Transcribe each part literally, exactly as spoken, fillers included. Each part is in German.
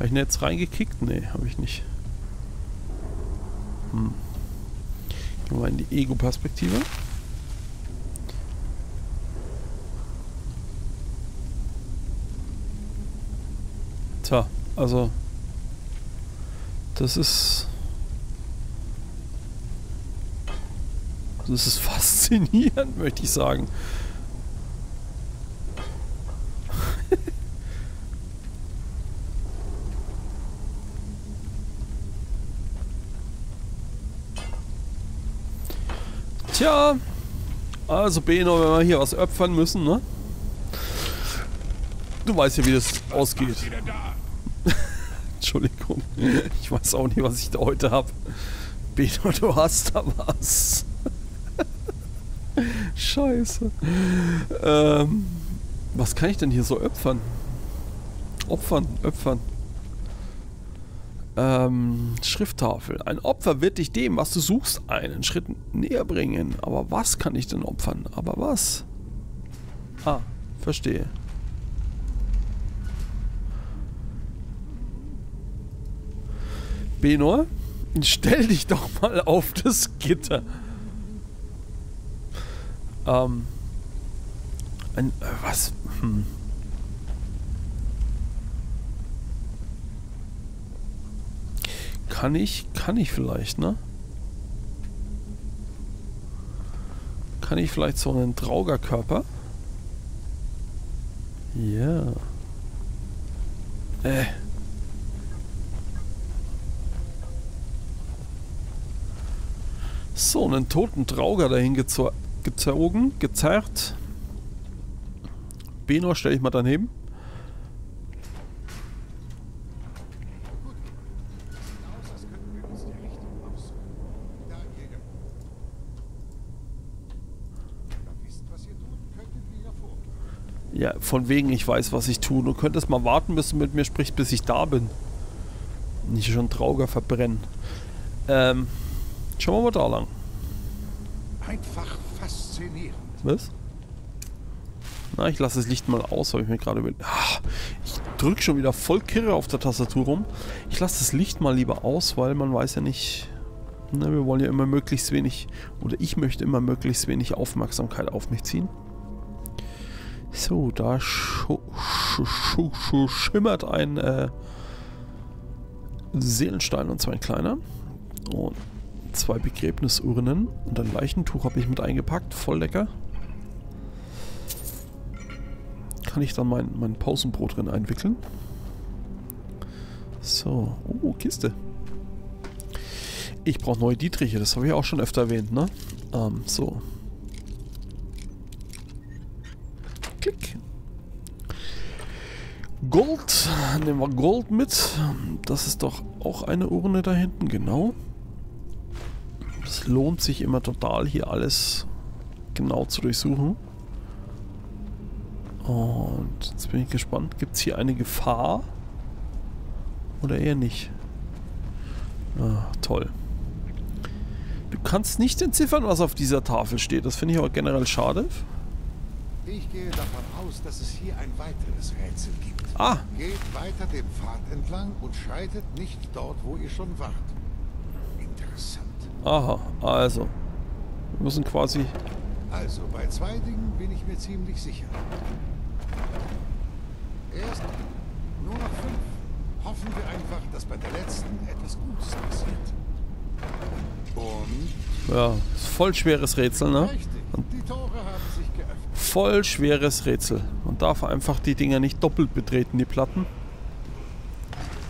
Habe ich denn jetzt reingekickt? Nee, habe ich nicht. Hm. Gehen wir mal in die Ego-Perspektive. Tja, also... Das ist... Das ist faszinierend, möchte ich sagen. Tja, also Beno, wenn wir hier was opfern müssen, ne? Du weißt ja, wie das ausgeht. Entschuldigung, ich weiß auch nicht, was ich da heute hab. Beno, du hast da was. Scheiße. Ähm, was kann ich denn hier so opfern? Opfern, opfern. Ähm, Schrifttafel. Ein Opfer wird dich dem, was du suchst, einen Schritt näher bringen. Aber was kann ich denn opfern? Aber was? Ah, verstehe. Benor, stell dich doch mal auf das Gitter. Ähm. Ein. Äh, was? Hm. Kann ich? Kann ich vielleicht, ne? Kann ich vielleicht so einen Traugerkörper? Ja. Yeah. Äh. So, einen toten Trauger dahin gezogen. Gezogen, gezerrt. Benor stelle ich mal daneben. Ja, von wegen, ich weiß, was ich tue. Du könntest mal warten, bis du mit mir sprichst, bis ich da bin. Nicht schon Trauger verbrennen. Ähm, schauen wir mal da lang. Einfach faszinierend. Was? Na, ich lasse das Licht mal aus, habe ich mir gerade überlegt. Ich drücke schon wieder voll kirre auf der Tastatur rum. Ich lasse das Licht mal lieber aus, weil man weiß ja nicht... Ne, wir wollen ja immer möglichst wenig... Oder ich möchte immer möglichst wenig Aufmerksamkeit auf mich ziehen. So, da sch sch sch sch schimmert ein äh, Seelenstein, und zwar ein kleiner. Und... Zwei Begräbnisurnen und ein Leichentuch habe ich mit eingepackt. Voll lecker. Kann ich dann mein, mein Pausenbrot drin einwickeln. So. Oh, Kiste. Ich brauche neue Dietriche. Das habe ich auch schon öfter erwähnt, ne? Ähm, so. Klick. Gold. Nehmen wir Gold mit. Das ist doch auch eine Urne da hinten. Genau. Es lohnt sich immer total, hier alles genau zu durchsuchen. Und jetzt bin ich gespannt, gibt es hier eine Gefahr? Oder eher nicht? Ah, toll. Du kannst nicht entziffern, was auf dieser Tafel steht. Das finde ich aber generell schade. Ich gehe davon aus, dass es hier ein weiteres Rätsel gibt. Ah. Geht weiter dem Pfad entlang und schreitet nicht dort, wo ihr schon wart. Interessant. Aha, also. Wir müssen quasi... Also, bei zwei Dingen bin ich mir ziemlich sicher. Erst nur noch fünf. Hoffen wir einfach, dass bei der letzten etwas Gutes passiert. Und... Ja, voll schweres Rätsel, ne? Richtig. Die Tore haben sich geöffnet. Voll schweres Rätsel. Man darf einfach die Dinger nicht doppelt betreten, die Platten.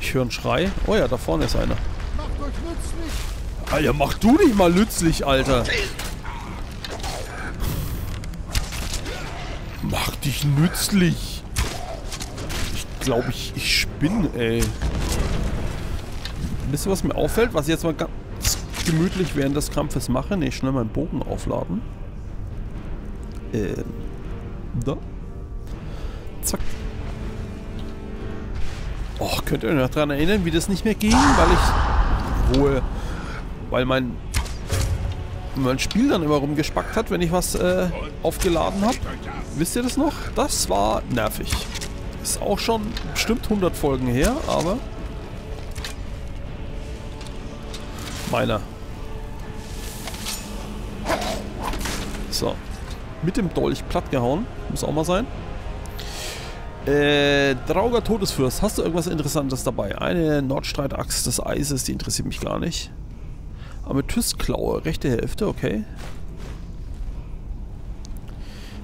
Ich höre einen Schrei. Oh ja, da vorne ist einer. Macht euch nützlich! Alter, mach du dich mal nützlich, Alter. Mach dich nützlich. Ich glaube, ich, ich spinne, ey. Wisst ihr, was mir auffällt? Was ich jetzt mal ganz gemütlich während des Kampfes mache? Ne, schnell meinen Bogen aufladen. Ähm. Da. Zack. Och, könnt ihr euch noch daran erinnern, wie das nicht mehr ging? Weil ich... Ruhe... Weil mein, mein Spiel dann immer rumgespackt hat, wenn ich was äh, aufgeladen habe. Wisst ihr das noch? Das war nervig. Ist auch schon bestimmt hundert Folgen her, aber meiner. So. Mit dem Dolch platt gehauen. Muss auch mal sein. Äh, Drauger Todesfürst. Hast du irgendwas Interessantes dabei? Eine Nordstreitachs des Eises, die interessiert mich gar nicht. Amethystklaue, rechte Hälfte, okay.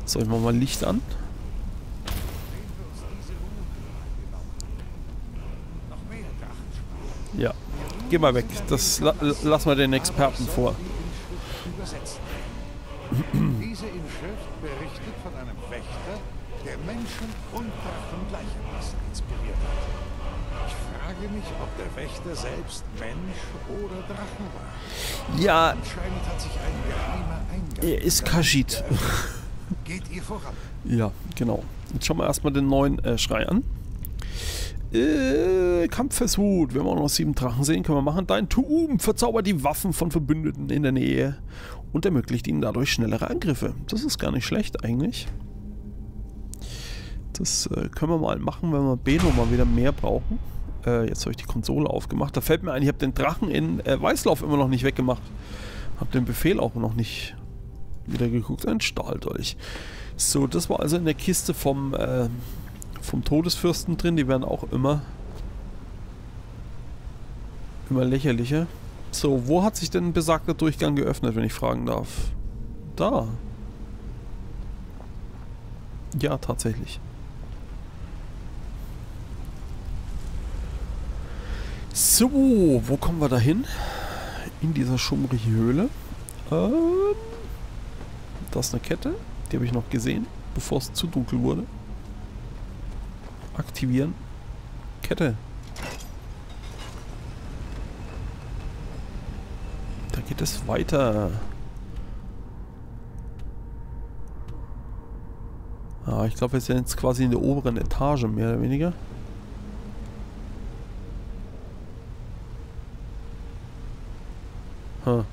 So, ich mach mal Licht an. Ja, geh mal weg. Das la lassen wir den Experten vor. Diese Inschrift berichtet von einem Wächter, der Menschen und deren Leichenmassen inspiriert hat. Ich frage mich, ob der Wächter selbst Mensch oder Drachen war. Ja, anscheinend hat sich ein geheimer Eingang. Er ist Khajiit. Geht ihr voran? Ja, genau. Jetzt schauen wir erstmal den neuen äh, Schrei an. Äh, Kampfversuch. Wir haben auch noch sieben Drachen sehen, können wir machen. Dein Tuum verzaubert die Waffen von Verbündeten in der Nähe und ermöglicht ihnen dadurch schnellere Angriffe. Das ist gar nicht schlecht eigentlich. Das äh, können wir mal machen, wenn wir Beno mal wieder mehr brauchen. Äh, jetzt habe ich die Konsole aufgemacht. Da fällt mir ein, ich habe den Drachen in äh, Weißlauf immer noch nicht weggemacht. Habe den Befehl auch noch nicht wieder geguckt. Ein Stahldolch. So, das war also in der Kiste vom... Äh, vom Todesfürsten drin, die werden auch immer immer lächerlicher. So, wo hat sich denn besagter Durchgang geöffnet, wenn ich fragen darf? Da. Ja, tatsächlich. So, wo kommen wir da hin? In dieser schummrigen Höhle. Ähm, da ist eine Kette, die habe ich noch gesehen, bevor es zu dunkel wurde. Aktivieren. Kette. Da geht es weiter. Ah, ich glaube, wir sind jetzt quasi in der oberen Etage, mehr oder weniger. Huh.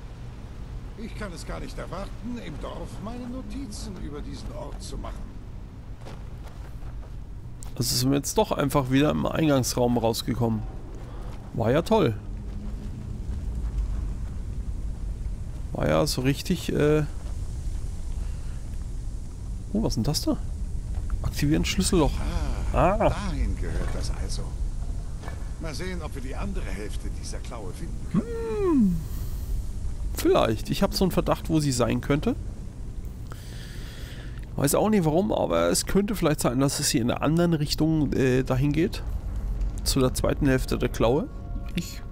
Ich kann es gar nicht erwarten, im Dorf meine Notizen über diesen Ort zu machen. Also sind wir jetzt doch einfach wieder im Eingangsraum rausgekommen. War ja toll. War ja so richtig, äh... Oh, was ist denn das da? Aktivieren Schlüsselloch. Ah, ah. Dahin gehört das also. Mal sehen, ob wir die andere Hälfte dieser Klaue finden können. Hm. Vielleicht. Ich habe so einen Verdacht, wo sie sein könnte. Weiß auch nicht warum, aber es könnte vielleicht sein, dass es hier in der anderen Richtung äh, dahin geht. Zu der zweiten Hälfte der Klaue. Ich,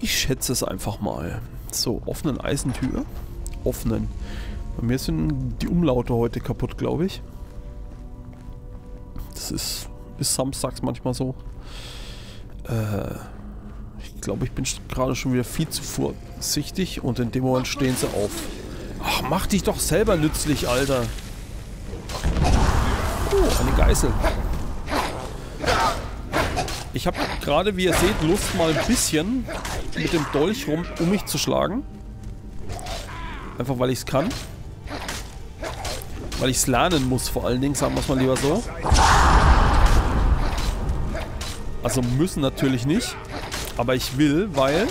ich schätze es einfach mal. So, offenen Eisentür. Offenen. Bei mir sind die Umlaute heute kaputt, glaube ich. Das ist, ist samstags manchmal so. Äh, ich glaube, ich bin gerade schon wieder viel zu vorsichtig und in dem Moment stehen sie auf. Ach, mach dich doch selber nützlich, Alter. Oh, eine Geißel. Ich habe gerade, wie ihr seht, Lust mal ein bisschen mit dem Dolch rum, um mich zu schlagen. Einfach, weil ich es kann. Weil ich es lernen muss, vor allen Dingen, sagen wir es mal lieber so. Also müssen natürlich nicht. Aber ich will, weil...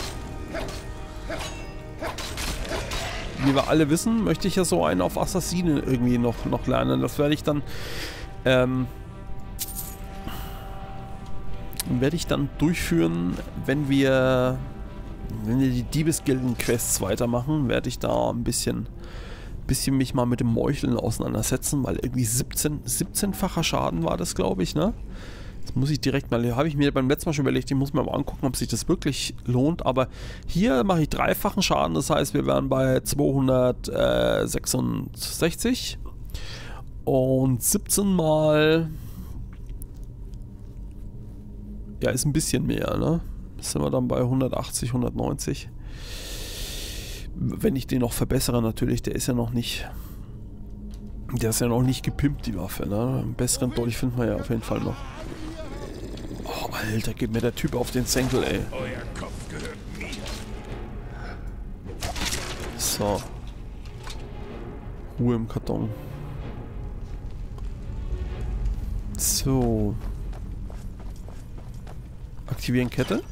Wie wir alle wissen, möchte ich ja so einen auf Assassine irgendwie noch, noch lernen. Das werde ich dann ähm, werde ich dann durchführen, wenn wir wenn wir die Diebesgilden-Quests weitermachen, werde ich da ein bisschen bisschen mich mal mit dem Meucheln auseinandersetzen, weil irgendwie siebzehnfacher Schaden war das, glaube ich, ne? Das muss ich direkt mal, habe ich mir beim letzten Mal schon überlegt, ich muss mir mal angucken, ob sich das wirklich lohnt, aber hier mache ich dreifachen Schaden, das heißt, wir wären bei zweihundertsechsundsechzig und siebzehn mal, ja, ist ein bisschen mehr, ne? Sind wir dann bei hundertachtzig, hundertneunzig, wenn ich den noch verbessere natürlich, der ist ja noch nicht... Der ist ja noch nicht gepimpt, die Waffe, ne? Einen besseren Dolch finden wir ja auf jeden Fall noch. Oh, Alter, geht mir der Typ auf den Senkel, ey. So. Ruhe im Karton. So. Aktivieren Kette.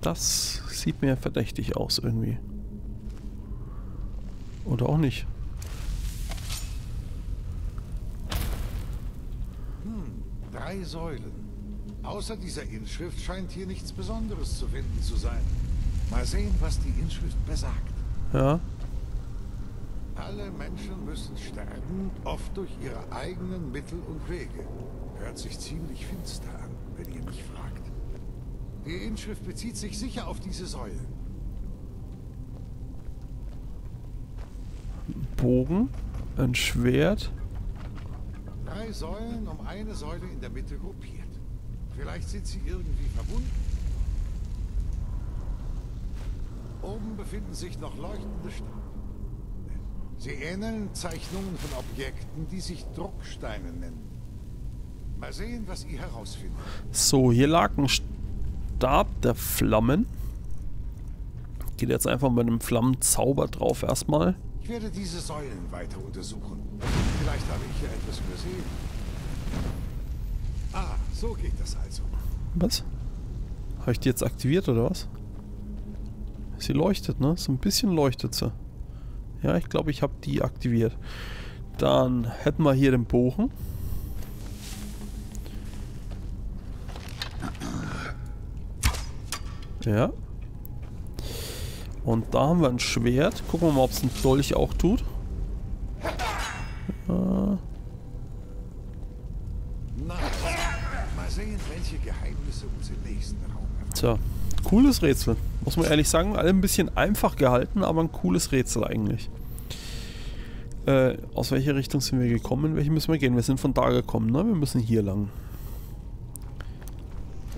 Das sieht mir verdächtig aus irgendwie. Oder auch nicht. Hm, drei Säulen. Außer dieser Inschrift scheint hier nichts Besonderes zu finden zu sein. Mal sehen, was die Inschrift besagt. Ja. Alle Menschen müssen sterben, oft durch ihre eigenen Mittel und Wege. Hört sich ziemlich finster an, wenn ihr mich fragt. Die Inschrift bezieht sich sicher auf diese Säulen. Bogen, ein Schwert. Drei Säulen um eine Säule in der Mitte gruppiert. Vielleicht sind sie irgendwie verbunden. Oben befinden sich noch leuchtende Steine. Sie ähneln Zeichnungen von Objekten, die sich Drucksteine nennen. Mal sehen, was ihr herausfindet. So, hier lag ein Stab der Flammen. Geht jetzt einfach mit einem Flammenzauber drauf erstmal. Ich werde diese Säulen weiter untersuchen. Vielleicht habe ich hier etwas übersehen. Ah, so geht das also. Was? Habe ich die jetzt aktiviert oder was? Sie leuchtet, ne? So ein bisschen leuchtet sie. Ja, ich glaube, ich habe die aktiviert. Dann hätten wir hier den Bogen. Ja. Und da haben wir ein Schwert. Gucken wir mal, ob es ein Dolch auch tut. Ja. Mal sehen, welche Geheimnisse uns im nächsten Raum erwarten. Tja, cooles Rätsel. Muss man ehrlich sagen, alle ein bisschen einfach gehalten, aber ein cooles Rätsel eigentlich. Äh, aus welcher Richtung sind wir gekommen? In welche müssen wir gehen? Wir sind von da gekommen, ne? Wir müssen hier lang.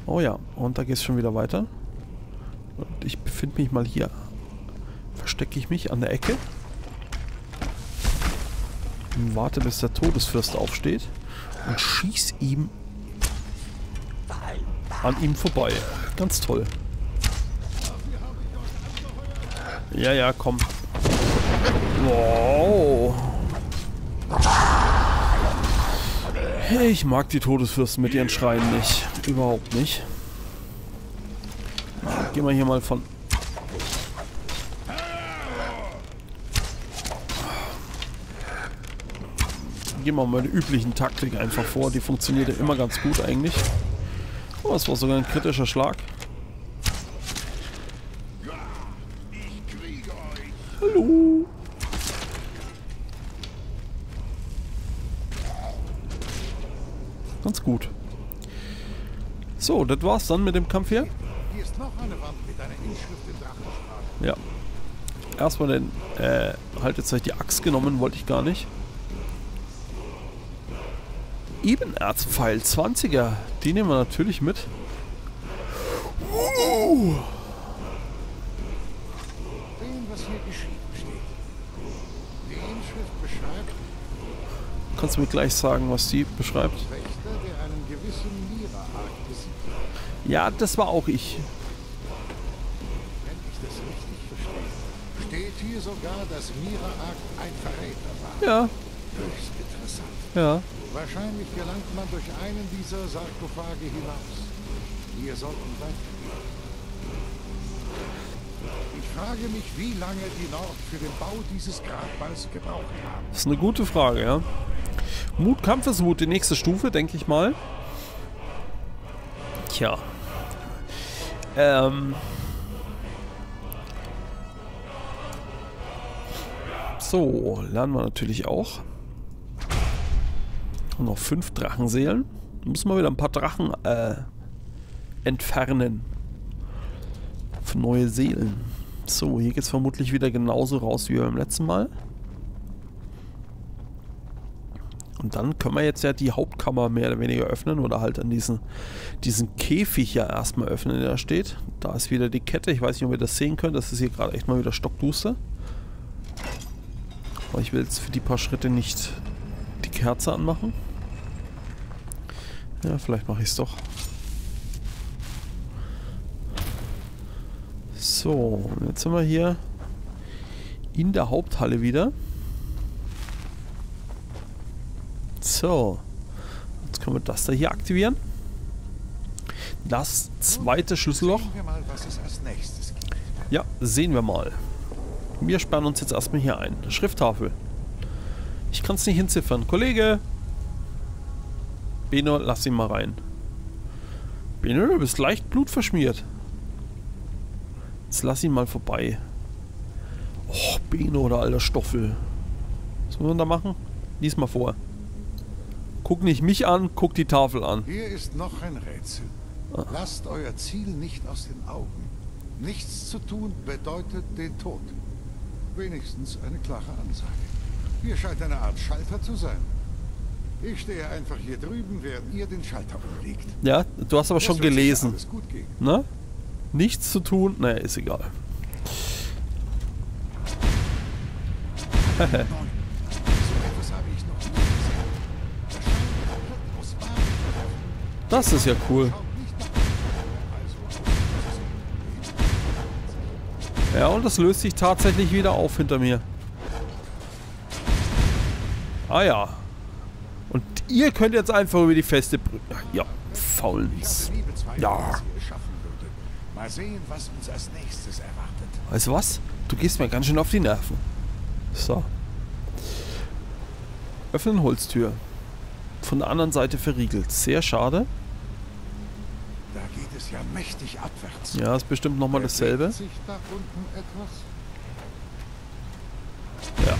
Oh ja, und da geht's schon wieder weiter. Und ich befinde mich mal hier. Verstecke ich mich an der Ecke. Und warte, bis der Todesfürst aufsteht. Und schieß ihm an ihm vorbei. Ganz toll. Ja, ja, komm. Wow. Hey, ich mag die Todesfürsten mit ihren Schreien nicht. Überhaupt nicht. Gehen wir hier mal von... Gehen wir mal mit der üblichen Taktik einfach vor. Die funktioniert ja immer ganz gut eigentlich. Oh, das war sogar ein kritischer Schlag. Hallo. Ganz gut. So, das war's dann mit dem Kampf hier. Hier ist noch eine Wand mit einer Inschrift im Drachenschlag. Ja. Erstmal den, äh, halt jetzt die Axt genommen, wollte ich gar nicht. Ebenerzpfeil, zwanziger. Die nehmen wir natürlich mit. Uh. Kannst du mir gleich sagen, was die beschreibt? Ja, das war auch ich. Wenn ich das richtig verstehe, steht hier sogar, dass Miraak ein Verräter war. Ja. Höchst interessant. Ja. Wahrscheinlich gelangt man durch einen dieser Sarkophage hinaus. Wir sollten weitergehen. Ich frage mich, wie lange die Nord für den Bau dieses Grabmals gebraucht haben. Das ist eine gute Frage, ja. Mut, Kampfesmut, die nächste Stufe, denke ich mal. Tja. Ähm. So, lernen wir natürlich auch. Und noch fünf Drachenseelen. Müssen wir wieder ein paar Drachen äh, entfernen. Für neue Seelen. So, hier geht es vermutlich wieder genauso raus wie beim letzten Mal. Und dann können wir jetzt ja die Hauptkammer mehr oder weniger öffnen. Oder halt an diesen, diesen Käfig ja erstmal öffnen, der da steht. Da ist wieder die Kette. Ich weiß nicht, ob ihr das sehen könnt. Das ist hier gerade echt mal wieder stockduster. Aber ich will jetzt für die paar Schritte nicht... Kerze anmachen. Ja, vielleicht mache ich es doch. So, jetzt sind wir hier in der Haupthalle wieder. So, jetzt können wir das da hier aktivieren. Das zweite Schlüsselloch. Ja, sehen wir mal. Wir sperren uns jetzt erstmal hier ein. Schrifttafel. Ich kann es nicht hinziffern. Kollege! Beno, lass ihn mal rein. Beno, du bist leicht blutverschmiert. Jetzt lass ihn mal vorbei. Och, Beno, der alter Stoffel. Was müssen wir da machen? Lies mal vor. Guck nicht mich an, guck die Tafel an. Hier ist noch ein Rätsel. Ah. Lasst euer Ziel nicht aus den Augen. Nichts zu tun bedeutet den Tod. Wenigstens eine klare Ansage. Hier scheint eine Art Schalter zu sein. Ich stehe einfach hier drüben, während ihr den Schalter umlegt. Ja, du hast aber das schon gelesen. Alles gut gehen. Ne? Nichts zu tun? Naja, ist egal. Das ist ja cool. Ja, und das löst sich tatsächlich wieder auf hinter mir. Ah ja. Und ihr könnt jetzt einfach über die feste Brücke. Ja, faulens. Ja. Mal sehen, was uns als nächstes erwartet. Weißt du was? Du gehst mir ganz schön auf die Nerven. So. Öffnen Holztür. Von der anderen Seite verriegelt. Sehr schade. Da geht es ja mächtig abwärts. Ja, ist bestimmt nochmal dasselbe. Ja.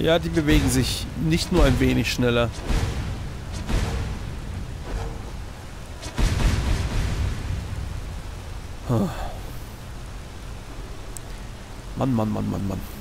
Ja, die bewegen sich nicht nur ein wenig schneller. Hm. Mann, Mann, Mann, Mann, Mann.